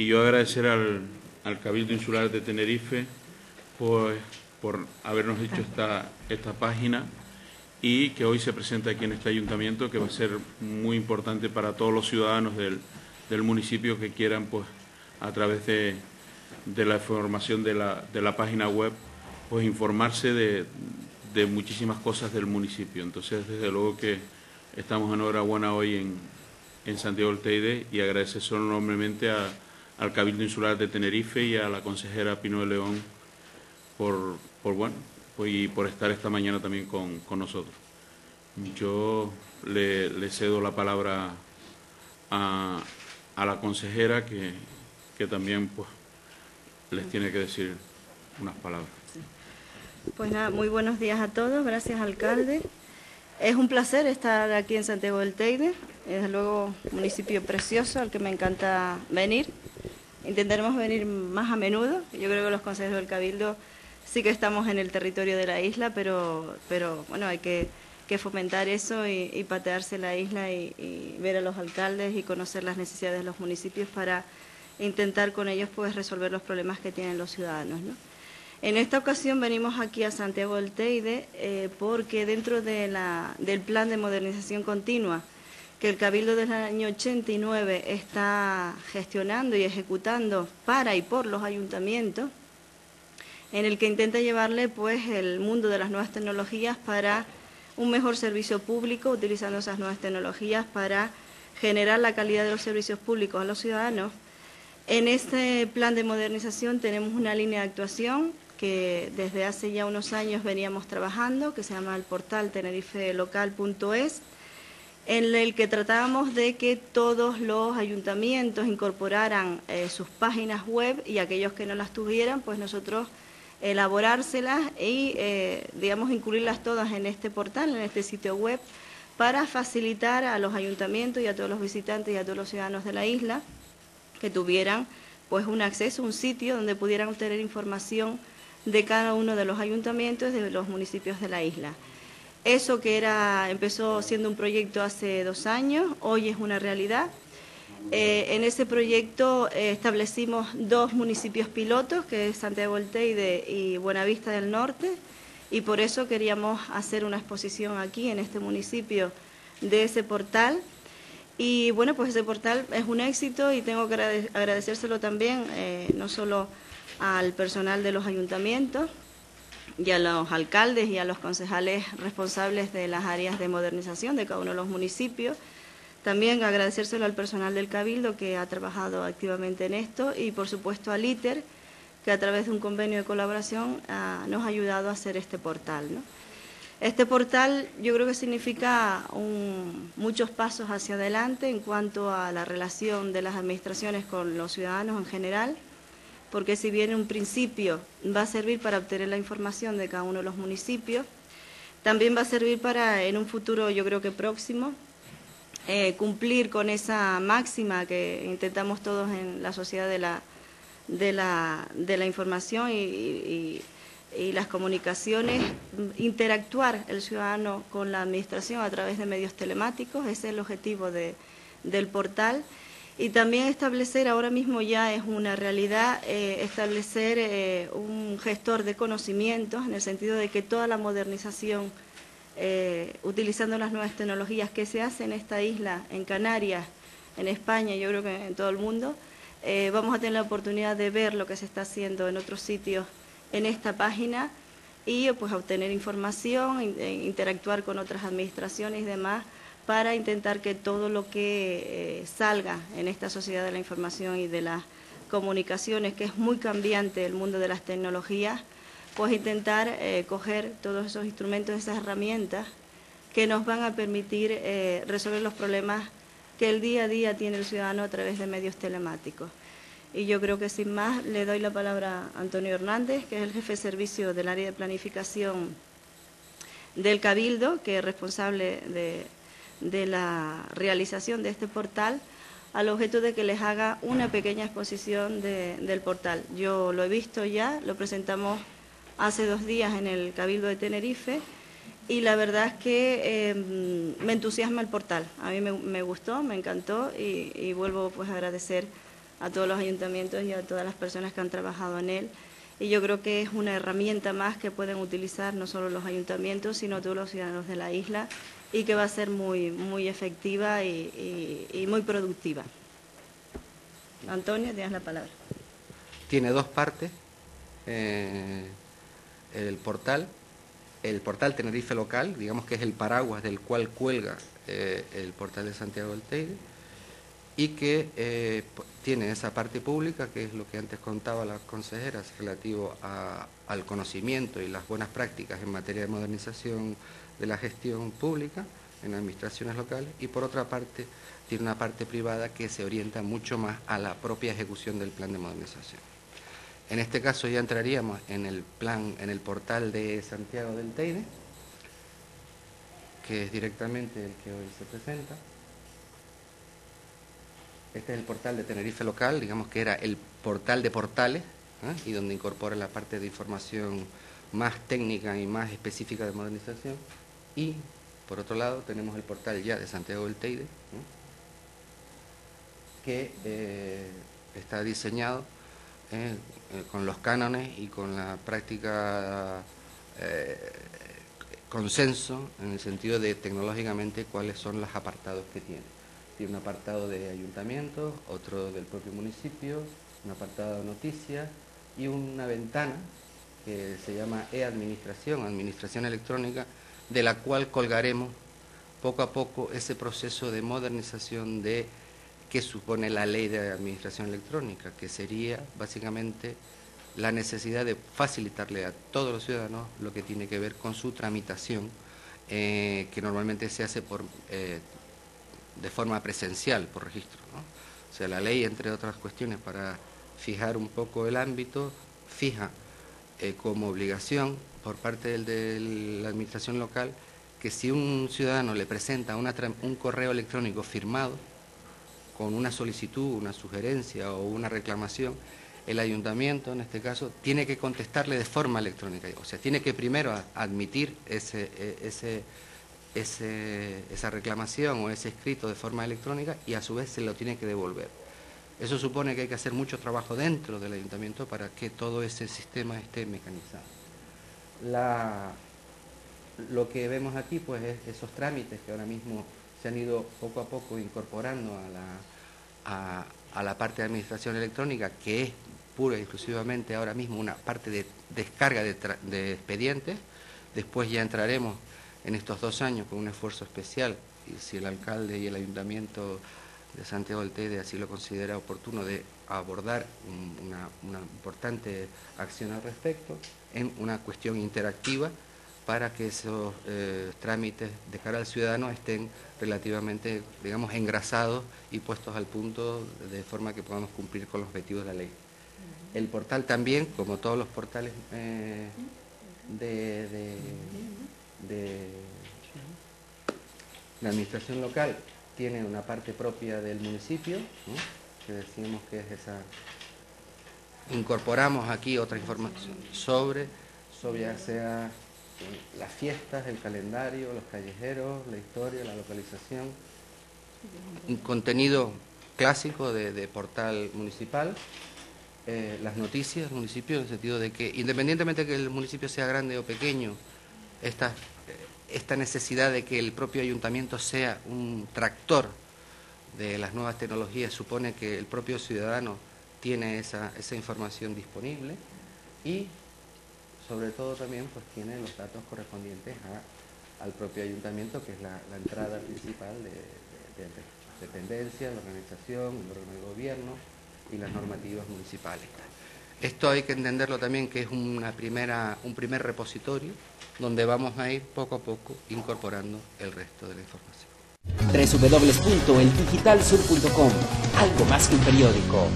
Y yo agradecer al Cabildo Insular de Tenerife por habernos hecho esta página y que hoy se presenta aquí en este ayuntamiento, que va a ser muy importante para todos los ciudadanos del municipio que quieran, pues, a través de la información de la página web, pues informarse de muchísimas cosas del municipio. Entonces, desde luego que estamos enhorabuena hoy en Santiago del Teide, y agradecer enormemente al Cabildo Insular de Tenerife y a la consejera Pino de León por estar esta mañana también con nosotros. Yo le cedo la palabra a la consejera, que también, pues, les tiene que decir unas palabras. Sí. Pues nada, muy buenos días a todos, gracias, alcalde. Es un placer estar aquí en Santiago del Teide, desde luego un municipio precioso al que me encanta venir. Intentaremos venir más a menudo. Yo creo que los consejeros del Cabildo sí que estamos en el territorio de la isla, pero bueno, hay que fomentar eso y patearse la isla y ver a los alcaldes y conocer las necesidades de los municipios para intentar con ellos, pues, resolver los problemas que tienen los ciudadanos, ¿no? En esta ocasión venimos aquí a Santiago del Teide porque dentro del plan de modernización continua que el Cabildo desde el año 89 está gestionando y ejecutando para y por los ayuntamientos, en el que intenta llevarle, pues, el mundo de las nuevas tecnologías para un mejor servicio público, utilizando esas nuevas tecnologías para generar la calidad de los servicios públicos a los ciudadanos. En este plan de modernización tenemos una línea de actuación que desde hace ya unos años veníamos trabajando, que se llama el portal tenerifelocal.es, en el que tratábamos de que todos los ayuntamientos incorporaran sus páginas web, y aquellos que no las tuvieran, pues nosotros elaborárselas y, digamos, incluirlas todas en este portal, en este sitio web, para facilitar a los ayuntamientos y a todos los visitantes y a todos los ciudadanos de la isla que tuvieran, pues, un acceso, un sitio donde pudieran obtener información de cada uno de los ayuntamientos de los municipios de la isla. Eso que empezó siendo un proyecto hace 2 años, hoy es una realidad. En ese proyecto establecimos 2 municipios pilotos, que es Santiago del Teide y Buenavista del Norte, y por eso queríamos hacer una exposición aquí en este municipio de ese portal. Y bueno, pues ese portal es un éxito y tengo que agradecérselo también, no solo al personal de los ayuntamientos y a los alcaldes y a los concejales responsables de las áreas de modernización de cada uno de los municipios, también agradecérselo al personal del Cabildo, que ha trabajado activamente en esto, y por supuesto al ITER, que a través de un convenio de colaboración nos ha ayudado a hacer este portal, ¿no? Este portal yo creo que significa muchos pasos hacia adelante en cuanto a la relación de las administraciones con los ciudadanos en general, porque si bien en un principio va a servir para obtener la información de cada uno de los municipios, también va a servir para, en un futuro yo creo que próximo, cumplir con esa máxima que intentamos todos en la sociedad de la información y las comunicaciones, interactuar el ciudadano con la administración a través de medios telemáticos. Ese es el objetivo del portal. Y también establecer, ahora mismo ya es una realidad, establecer un gestor de conocimientos, en el sentido de que toda la modernización, utilizando las nuevas tecnologías que se hace en esta isla, en Canarias, en España, yo creo que en todo el mundo, vamos a tener la oportunidad de ver lo que se está haciendo en otros sitios en esta página y, pues, obtener información, interactuar con otras administraciones y demás, para intentar que todo lo que salga en esta sociedad de la información y de las comunicaciones, que es muy cambiante el mundo de las tecnologías, pues intentar coger todos esos instrumentos, esas herramientas que nos van a permitir resolver los problemas que el día a día tiene el ciudadano a través de medios telemáticos. Y yo creo que sin más le doy la palabra a Antonio Hernández, que es el jefe de servicio del área de planificación del Cabildo, que es responsable de la realización de este portal, al objeto de que les haga una pequeña exposición del portal. Yo lo he visto ya, lo presentamos hace 2 días en el Cabildo de Tenerife, y la verdad es que me entusiasma el portal. A mí me gustó, me encantó, y vuelvo, pues, a agradecer a todos los ayuntamientos y a todas las personas que han trabajado en él. Y yo creo que es una herramienta más que pueden utilizar no solo los ayuntamientos, sino todos los ciudadanos de la isla, y que va a ser muy efectiva y muy productiva. Antonio, tienes la palabra. Tiene dos partes el portal Tenerife Local, digamos que es el paraguas del cual cuelga el portal de Santiago del Teide, y que tiene esa parte pública, que es lo que antes contaba la consejera, relativo al conocimiento y las buenas prácticas en materia de modernización de la gestión pública en administraciones locales, y por otra parte tiene una parte privada que se orienta mucho más a la propia ejecución del plan de modernización. En este caso ya entraríamos en el plan, en el portal de Santiago del Teide, que es directamente el que hoy se presenta. Este es el portal de Tenerife Local, digamos que era el portal de portales, y donde incorpora la parte de información más técnica y más específica de modernización. Y, por otro lado, tenemos el portal ya de Santiago del Teide, que está diseñado con los cánones y con la práctica consenso, en el sentido de tecnológicamente cuáles son los apartados que tiene. Tiene un apartado de ayuntamientos, otro del propio municipio, un apartado de noticias y una ventana que se llama e-administración, administración electrónica, de la cual colgaremos poco a poco ese proceso de modernización que supone la ley de administración electrónica, que sería básicamente la necesidad de facilitarle a todos los ciudadanos lo que tiene que ver con su tramitación, que normalmente se hace de forma presencial, por registro, ¿no? O sea, la ley, entre otras cuestiones, para fijar un poco el ámbito, fija como obligación por parte de la administración local que si un ciudadano le presenta un correo electrónico firmado con una solicitud, una sugerencia o una reclamación, el ayuntamiento, en este caso, tiene que contestarle de forma electrónica. O sea, tiene que primero admitir esa reclamación o ese escrito de forma electrónica, y a su vez se lo tiene que devolver. Eso supone que hay que hacer mucho trabajo dentro del ayuntamiento para que todo ese sistema esté mecanizado. Lo que vemos aquí pues es esos trámites que ahora mismo se han ido poco a poco incorporando a la parte de administración electrónica, que es pura y exclusivamente ahora mismo una parte de descarga de expedientes. Después ya entraremos en estos 2 años con un esfuerzo especial, y si el alcalde y el ayuntamiento de Santiago del Teide así lo considera oportuno, de abordar una importante acción al respecto en una cuestión interactiva para que esos trámites de cara al ciudadano estén relativamente, digamos, engrasados y puestos al punto de forma que podamos cumplir con los objetivos de la ley. El portal también, como todos los portales de la administración local, tiene una parte propia del municipio, ¿no? Que decimos que es esa. Incorporamos aquí otra información sobre ya sea las fiestas, el calendario, los callejeros, la historia, la localización, un contenido clásico de portal municipal. Las noticias del municipio, en el sentido de que independientemente de que el municipio sea grande o pequeño, esta necesidad de que el propio ayuntamiento sea un tractor de las nuevas tecnologías supone que el propio ciudadano tiene esa información disponible, y sobre todo también pues tiene los datos correspondientes al propio ayuntamiento, que es la entrada principal de dependencia, la organización, el órgano de gobierno y las normativas municipales. Esto hay que entenderlo también, que es un primer repositorio donde vamos a ir poco a poco incorporando el resto de la información. www.eldigitalsur.com. Algo más que un periódico.